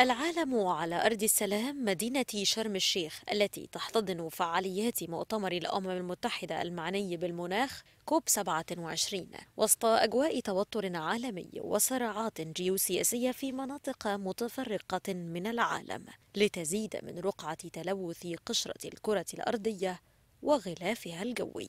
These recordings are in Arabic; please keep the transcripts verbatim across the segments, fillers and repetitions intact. العالم على أرض السلام مدينة شرم الشيخ التي تحتضن فعاليات مؤتمر الأمم المتحدة المعني بالمناخ كوب سبعة وعشرين وسط أجواء توتر عالمي وصراعات جيوسياسية في مناطق متفرقة من العالم لتزيد من رقعة تلوث قشرة الكرة الأرضية وغلافها الجوي.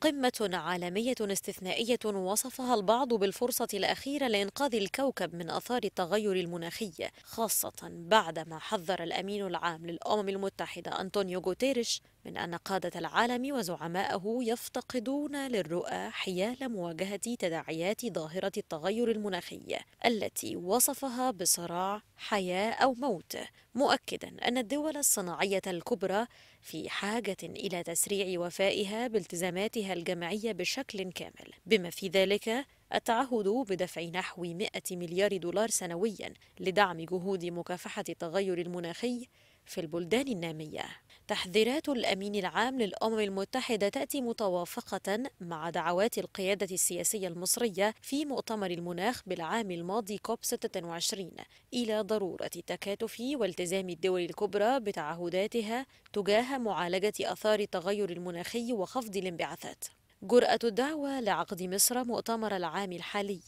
قمة عالمية استثنائية وصفها البعض بالفرصة الأخيرة لإنقاذ الكوكب من آثار التغير المناخي، خاصة بعدما حذر الأمين العام للأمم المتحدة أنطونيو غوتيريش من أن قادة العالم وزعمائه يفتقدون للرؤى حيال مواجهة تداعيات ظاهرة التغير المناخي التي وصفها بصراع حياة أو موت، مؤكدا أن الدول الصناعية الكبرى في حاجة إلى تسريع وفائها بالتزاماتها الجماعية بشكل كامل، بما في ذلك التعهد بدفع نحو مئة مليار دولار سنويا لدعم جهود مكافحة التغير المناخي في البلدان النامية. تحذيرات الأمين العام للأمم المتحدة تأتي متوافقة مع دعوات القيادة السياسية المصرية في مؤتمر المناخ بالعام الماضي كوب ستة وعشرين إلى ضرورة التكاتف والتزام الدول الكبرى بتعهداتها تجاه معالجة آثار التغير المناخي وخفض الانبعاثات. جرأة الدعوة لعقد مصر مؤتمر العام الحالي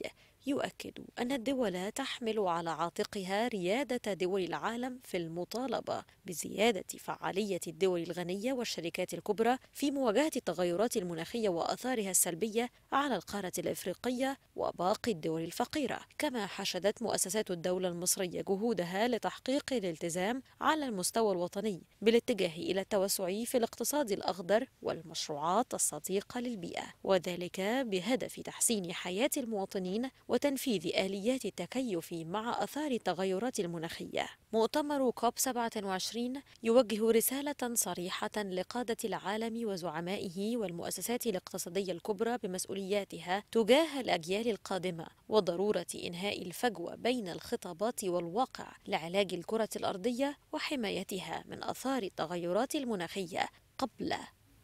يؤكد أن الدول تحمل على عاتقها ريادة دول العالم في المطالبة بزيادة فعالية الدول الغنية والشركات الكبرى في مواجهة التغيرات المناخية وآثارها السلبية على القارة الإفريقية وباقي الدول الفقيرة، كما حشدت مؤسسات الدولة المصرية جهودها لتحقيق الالتزام على المستوى الوطني بالاتجاه إلى التوسع في الاقتصاد الأخضر والمشروعات الصديقة للبيئة، وذلك بهدف تحسين حياة المواطنين وتنفيذ آليات التكيف مع آثار التغيرات المناخية. مؤتمر كوب سبعة وعشرين يوجه رسالة صريحة لقادة العالم وزعمائه والمؤسسات الاقتصادية الكبرى بمسؤولياتها تجاه الأجيال القادمة وضرورة إنهاء الفجوة بين الخطابات والواقع لعلاج الكرة الأرضية وحمايتها من آثار التغيرات المناخية قبل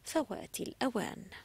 فوات الأوان.